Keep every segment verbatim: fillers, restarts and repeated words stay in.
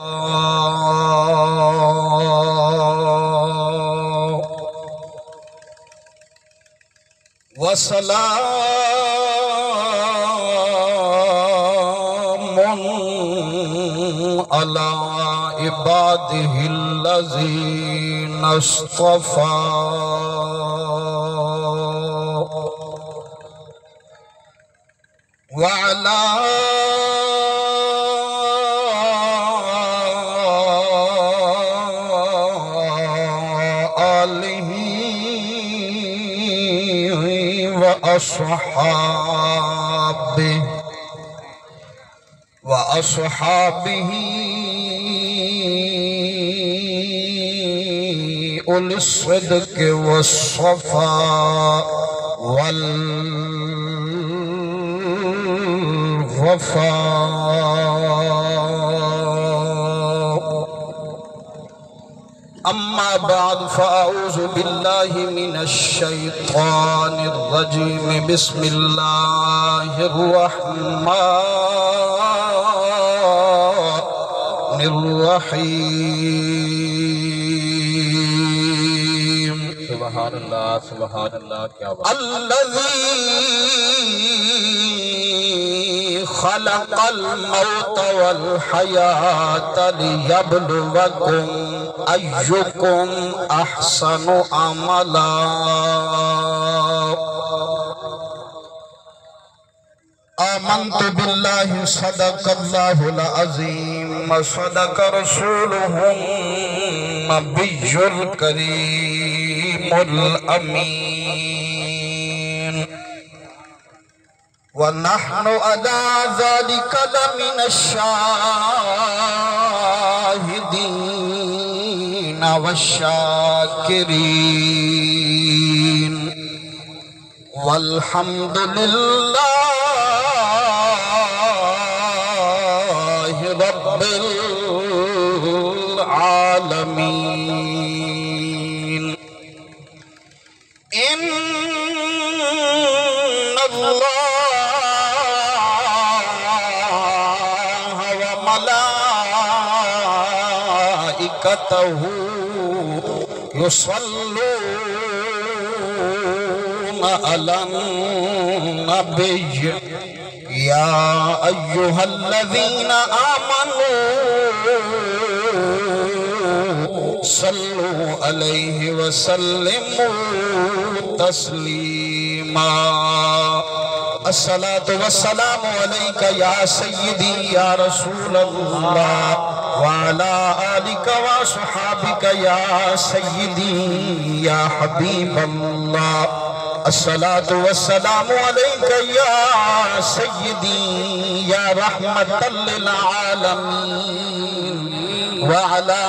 وسلام على عباده الذين اصطفى وعلى وأصحابه وأصحابه أولي الصدق والصفاء والغفاء. أما بعد فأعوذ بالله من الشيطان الرجيم. بسم الله الرحمن الرحيم. سبحان الله سبحان الله. کیا بات. الذي خلق الموت والحياة ليبلوكم أيكم أحسن عملا. آمنت بالله صدق الله العظيم وصدق رسوله النبي الكريم الأمين ونحن على ذلك لمن الشاهدين والشاكرين والحمد لله رب العالمين. إن الله وملائكته يصلون على النبي يا أيها الذين آمنوا صلوا عليه وسلموا تسليما. الصلاة والسلام عليك يا سيدي يا رسول الله وعلى آلك وصحابك يا سيدي يا حبيب الله. الصلاة والسلام عليك يا سيدي يا رحمة للعالمين وعلى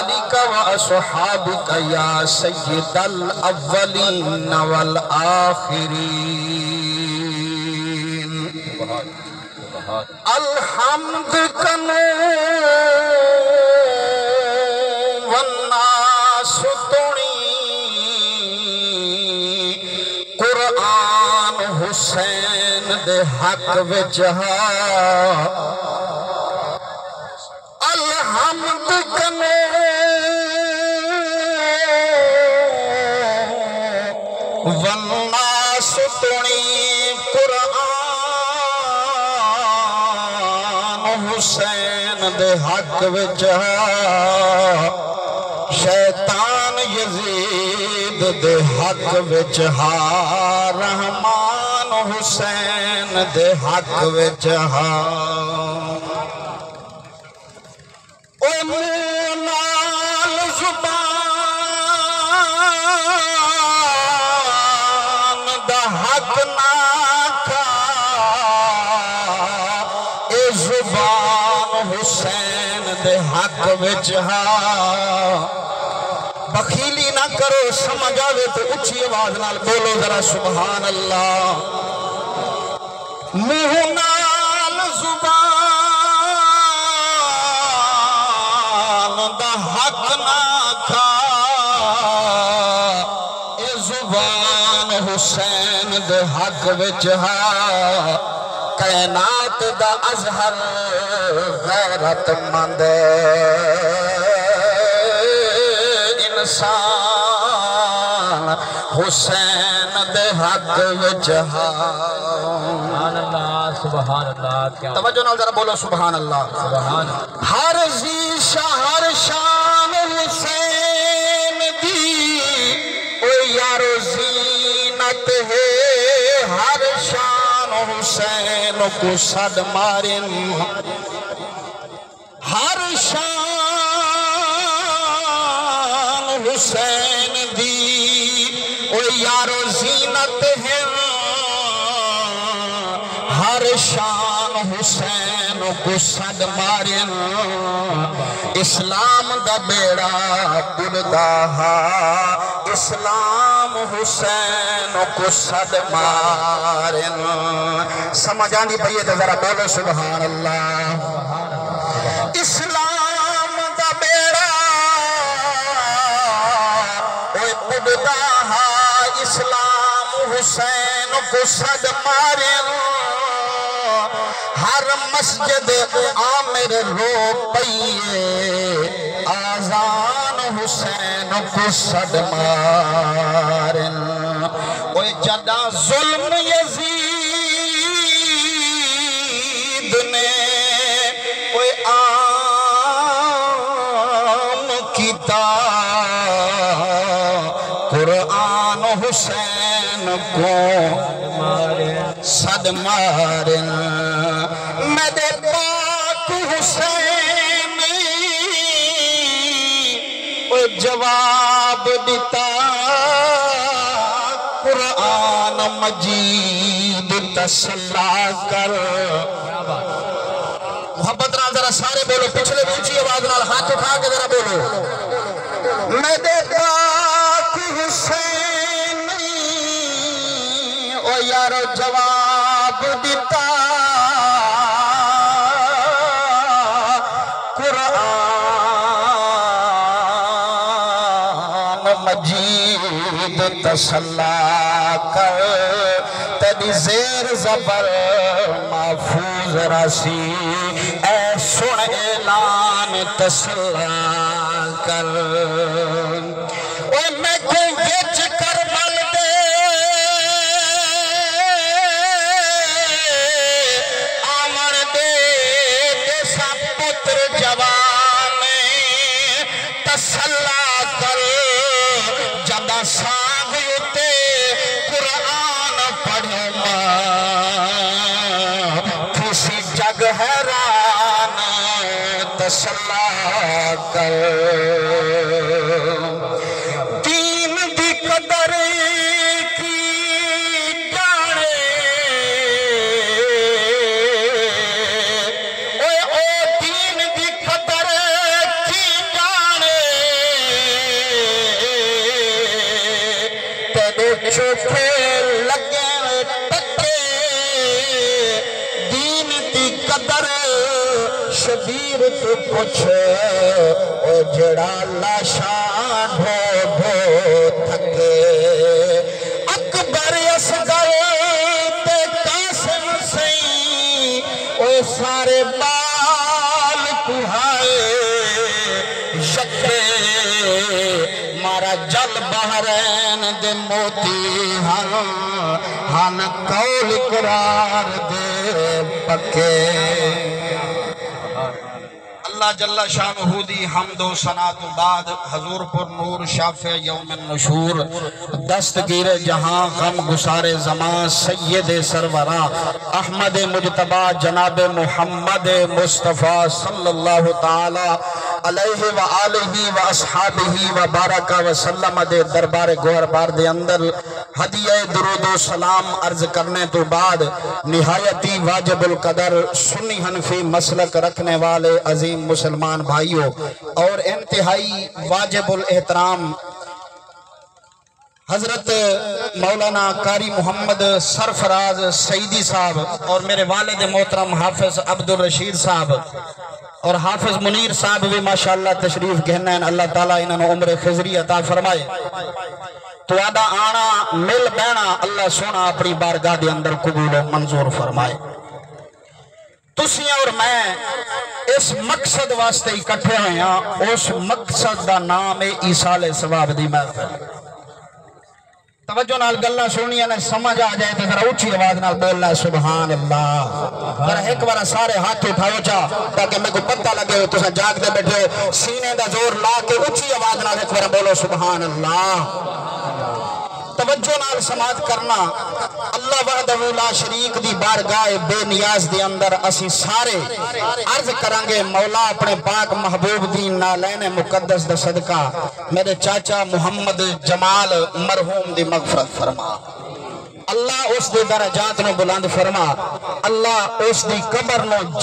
آلك وصحابك يا سيد الأولين والآخرين. الحمد كنو والناس تنی قرآن حسین دے حق وجہا. الحمد كنو والناس تنی حسین دے حق وچ شیطان یزید دے حق وچ رحمان حسین دے حق وچ او نال زبان دا حق نہ حق وچ ہاں. بخیلی نہ کرو سمجھ آوے تو اچھی آواز نال بولو ذرا سبحان اللہ. منہ نال زبان دا حق نہ کھا اے زبان حسین دے حق وچ ہاں. کائنات دا اظہر غیرت مند حسین دے حق وچ سبحان اللہ سبحان اللہ کیا توجہ نال ذرا بولو سبحان اللہ سبحان ہر زی شہر شان حسین دی او یارو زینت ہے ہر شان حسین کو صد مارن ہر شان حسین دی او یارو زینت ہے ہر شان حسین کو صد مارن اسلام دا بیڑا بلدا ہے اسلام حسین کو صد مارن سمجھ آنی بھئی تے ذرا بولو سبحان اللہ اسلام دا بیڑا اوے پڑدا ہے اسلام حسین کو صد مارن ہر مسجد عامر رو پئیے آزان حسین کو صد مارن اوے جدا ظلم یزید نے اوے آ قرآن حسین کو صد مارن میرے پاک حسین او جواب دیتا قرآن مجید تسلا کر محبت نال ذرا سارے بولو پچھلے اونچی آواز نال ہاتھ اٹھا کے ذرا بولو میرے پاک حسین او یارو جواب دیتا قرآن مجید تسلا کر تیری زیر زبر محفوظ رسی اے سن اعلان تسلا کر اوے میں کو وچ کر مل دے آمن دے دے سا پتر جوان تسلا کر جدا سانگ تے قرآن پڑھے ماں کسی جگ حیران تسلا کر دین دی قدر کی جانے اوے او دین دی قدر کی جانے تیرے چوکھے لگے ٹکے دین دی قدر شبیر تو پوچھے او جڑا لاشان ہو بھو تھکے اکبر اصغر تے قاسم حسین او سارے بال کوہائے شکے مارا جل بحرین دے موتی ہن ہن قول قرار دے پکے اللہ جل شانہ دی حمد و ثنا تو بعد حضور پر نور شافع یوم النشور دستگیر جہاں غم گسار زمان سید سروراں احمد مجتبی جناب محمد مصطفیٰ صلی اللہ تعالی علیہ وآلہ واصحابہ وبارکہ وسلم دے دربار گوھر بار دے اندر ہدیہ درود و سلام عرض کرنے تو بعد نہایتی واجب القدر سنی حنفی مسلک رکھنے والے عظیم مسلمان بھائیوں اور انتہائی واجب الاحترام حضرت مولانا قاری محمد سرفراز سعیدی صاحب اور میرے والد محترم حافظ عبدالرشید صاحب اور حافظ منیر صاحب بھی ماشاءاللہ تشریف گھننا ہے اللہ تعالیٰ انہوں عمر خضری عطا فرمائے تو آدھا آنا مل بینا اللہ سونا اپنی بارگاہ دے اندر قبول و منظور فرمائے تسی اور میں اس مقصد واسطے اکٹھے ہیں اس مقصد دا نام ایصال ثواب دی محفل توجہ نال گلنا سننی ہے سمجھ آ جائے تو اونچی آواز نال بولنا سبحان اللہ. ایک بار سارے ہاتھ اٹھاؤ چا تاکہ میرے کو پتہ لگے تساں جاگتے بیٹھے ہو. سینے دا زور لا کے اونچی آواز نال ایک بار بولو سبحان اللہ. توجہ نال سماعت کرنا. اللہ وحدہ لا شریک دی بارگاہ بے نیاز دے اندر اسی سارے عرض کریں گے مولا اپنے پاک محبوب دی نالین مقدس دا صدقہ میرے چاچا محمد جمال مرحوم دی مغفرت فرما. اللہ اس دی درجات نو بلند فرما. اللہ اس دی قبر نو